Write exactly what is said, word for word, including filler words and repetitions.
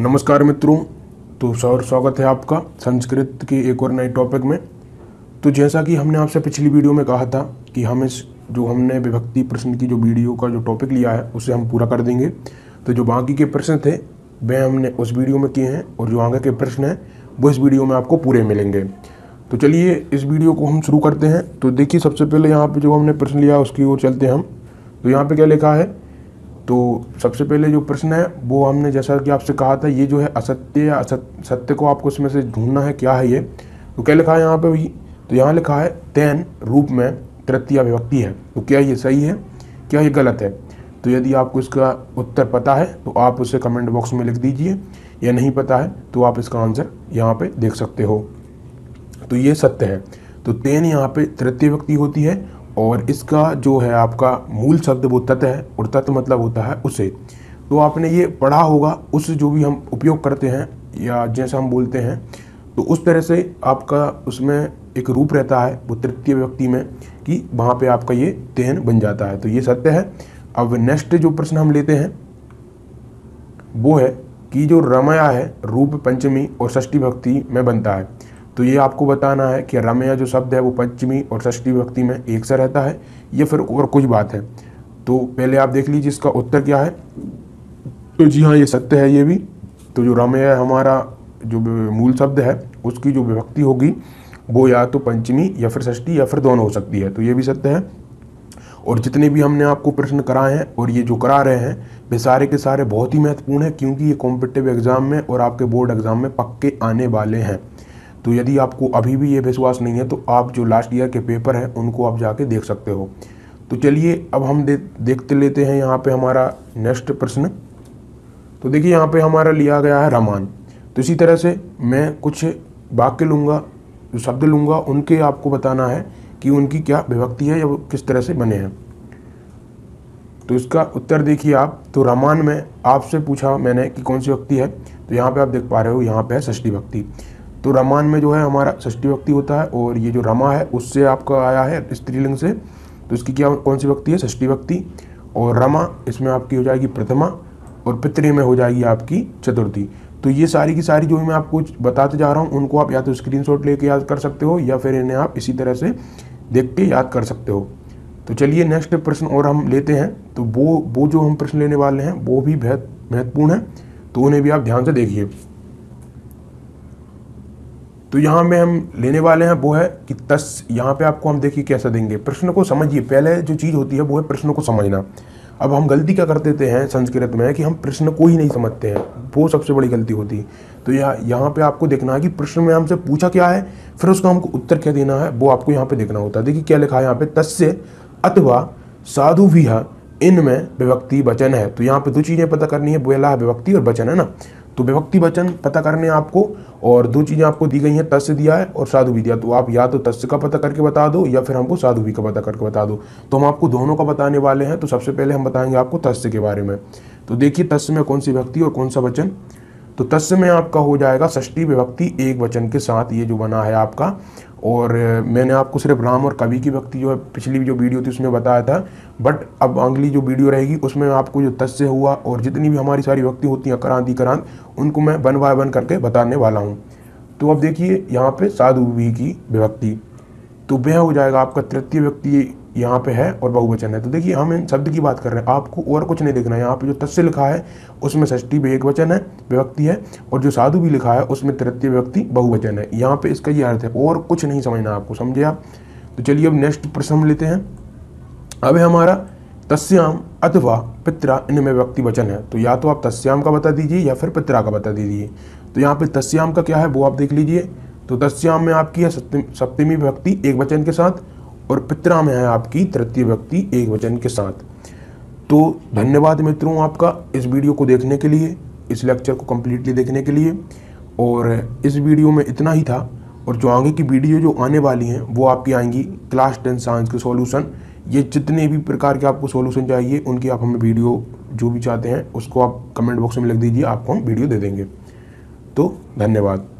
नमस्कार मित्रों, तो सर स्वागत है आपका संस्कृत के एक और नए टॉपिक में। तो जैसा कि हमने आपसे पिछली वीडियो में कहा था कि हम इस जो हमने विभक्ति प्रश्न की जो वीडियो का जो टॉपिक लिया है उसे हम पूरा कर देंगे। तो जो बाकी के प्रश्न थे वह हमने उस वीडियो में किए हैं और जो आगे के प्रश्न हैं वो इस वीडियो में आपको पूरे मिलेंगे। तो चलिए इस वीडियो को हम शुरू करते हैं। तो देखिए, सबसे पहले यहाँ पर जो हमने प्रश्न लिया उसकी ओर चलते हैं हम। तो यहाँ पर क्या लिखा है, तो सबसे पहले जो प्रश्न है वो हमने जैसा कि आपसे कहा था, ये जो है असत्य या असत्य सत्य को आपको इसमें से ढूंढना है क्या है ये। तो क्या लिखा है यहाँ पे भी, तो यहाँ लिखा है तेन रूप में तृतीया विभक्ति है, तो क्या ये सही है क्या ये गलत है। तो यदि आपको इसका उत्तर पता है तो आप उसे कमेंट बॉक्स में लिख दीजिए, या नहीं पता है तो आप इसका आंसर यहाँ पर देख सकते हो। तो ये सत्य है। तो तेन यहाँ पर तृतीया विभक्ति होती है और इसका जो है आपका मूल शब्द वो तत् है, और तत् मतलब होता है उसे। तो आपने ये पढ़ा होगा, उस जो भी हम उपयोग करते हैं या जैसा हम बोलते हैं तो उस तरह से आपका उसमें एक रूप रहता है वो तृतीय विभक्ति में, कि वहाँ पे आपका ये तेन बन जाता है। तो ये सत्य है। अब नेक्स्ट जो प्रश्न हम लेते हैं वो है कि जो रमया है रूप पंचमी और षष्ठी विभक्ति में बनता है। तो ये आपको बताना है कि रमया जो शब्द है वो पंचमी और षष्ठी विभक्ति में एक सा रहता है या फिर और कुछ बात है। तो पहले आप देख लीजिए इसका उत्तर क्या है। तो जी हाँ, ये सत्य है ये भी। तो जो रमया हमारा जो मूल शब्द है उसकी जो विभक्ति होगी वो या तो पंचमी या फिर षष्ठी या फिर दोनों हो सकती है। तो ये भी सत्य है। और जितने भी हमने आपको प्रश्न कराए हैं और ये जो करा रहे हैं वे सारे के सारे बहुत ही महत्वपूर्ण है, क्योंकि ये कॉम्पिटिटिव एग्ज़ाम में और आपके बोर्ड एग्ज़ाम में पक्के आने वाले हैं। तो यदि आपको अभी भी ये विश्वास नहीं है तो आप जो लास्ट ईयर के पेपर हैं उनको आप जाके देख सकते हो। तो चलिए अब हम दे, देखते लेते हैं यहाँ पे हमारा नेक्स्ट प्रश्न। तो देखिए यहाँ पे हमारा लिया गया है रमान। तो इसी तरह से मैं कुछ वाक्य लूँगा, जो शब्द लूँगा, उनके आपको बताना है कि उनकी क्या विभक्ति है या वो किस तरह से बने हैं। तो इसका उत्तर देखिए आप। तो रमान में आपसे पूछा मैंने कि कौन सी विभक्ति है, तो यहाँ पर आप देख पा रहे हो यहाँ पर है षष्ठी विभक्ति। तो रमान में जो है हमारा षष्ठी विभक्ति होता है, और ये जो रमा है उससे आपका आया है स्त्रीलिंग से, तो इसकी क्या कौन सी विभक्ति है, षष्ठी विभक्ति। और रमा इसमें आपकी हो जाएगी प्रथमा, और पितृ में हो जाएगी आपकी चतुर्थी। तो ये सारी की सारी जो मैं आपको बताते जा रहा हूँ उनको आप या तो स्क्रीनशॉट लेके याद कर सकते हो या फिर इन्हें आप इसी तरह से देख के याद कर सकते हो। तो चलिए नेक्स्ट प्रश्न और हम लेते हैं। तो वो वो जो हम प्रश्न लेने वाले हैं वो भी बेहद महत्वपूर्ण है, तो उन्हें भी आप ध्यान से देखिए। तो यहाँ में हम लेने वाले हैं वो है कि तस्, यहाँ पे आपको हम देखिए कैसा देंगे, प्रश्न को समझिए। पहले जो चीज़ होती है वो है प्रश्न को समझना। अब हम गलती क्या कर देते हैं संस्कृत में कि हम प्रश्न को ही नहीं समझते हैं, वो सबसे बड़ी गलती होती है। तो यह यहाँ पे आपको देखना है कि प्रश्न में हमसे पूछा क्या है, फिर उसका हमको उत्तर क्या देना है वो आपको यहाँ पर देखना होता है। देखिए क्या लिखा है यहाँ पर, तस्य अथवा साधु भी है, इनमें विभक्ति वचन है। तो यहाँ पर दो चीज़ें पता करनी है, बोला है विभक्ति और वचन, है ना। तो विभक्ति वचन पता करने आपको, और दो चीज़ें आपको दी गई हैं, तस्य दिया है और साधु भी दिया। तो आप या तो तस्य का पता करके बता दो या फिर हमको साधु भी का पता करके बता दो। तो हम आपको दोनों का बताने वाले हैं। तो सबसे पहले हम बताएंगे आपको तस्य के बारे में। तो देखिए तस्य में कौन सी विभक्ति और कौन सा वचन। तो तस्य में आपका हो जाएगा षष्ठी विभक्ति एक वचन के साथ, ये जो बना है आपका। और मैंने आपको सिर्फ राम और कवि की विभक्ति जो है पिछली जो वीडियो थी उसमें बताया था, बट अब अगली जो वीडियो रहेगी उसमें आपको जो तस्य हुआ और जितनी भी हमारी सारी विभक्ति होती हैं अकरांत इकरांत, उनको मैं वन बाय वन करके बताने वाला हूँ। तो अब देखिए यहाँ पे साधु भी की विभक्ति, तो वह हो जाएगा आपका तृतीय विभक्ति यहाँ पे है और बहुवचन है। तो देखिए हम इन शब्द की बात कर रहे हैं, आपको और कुछ नहीं देखना है। यहाँ पे जो तस्य लिखा है उसमें षष्ठी भी एक वचन है विभक्ति है, और जो साधु भी लिखा है उसमें तृतीय विभक्ति बहुवचन है। यहाँ पे इसका ये अर्थ है, और कुछ नहीं समझना आपको, समझे आप। तो चलिए अब नेक्स्ट प्रश्न लेते हैं। अब है हमारा तस्याम अथवा पित्रा, इनमें विभक्ति वचन है। तो या तो आप तस्याम का बता दीजिए या फिर पित्रा का बता दीजिए। तो यहाँ पे तस्याम का क्या है वो आप देख लीजिए। तो तस्याम में आपकी है सप्तमी विभक्ति एक वचन के साथ, और पित्रा में है आपकी तृतीय विभक्ति एक वचन के साथ। तो धन्यवाद मित्रों आपका इस वीडियो को देखने के लिए, इस लेक्चर को कम्प्लीटली देखने के लिए। और इस वीडियो में इतना ही था, और जो आगे की वीडियो जो आने वाली हैं वो आपकी आएंगी क्लास टेन साइंस के सॉल्यूशन। ये जितने भी प्रकार के आपको सॉल्यूशन चाहिए उनकी आप हमें वीडियो जो भी चाहते हैं उसको आप कमेंट बॉक्स में लिख दीजिए, आपको हम वीडियो दे देंगे। तो धन्यवाद।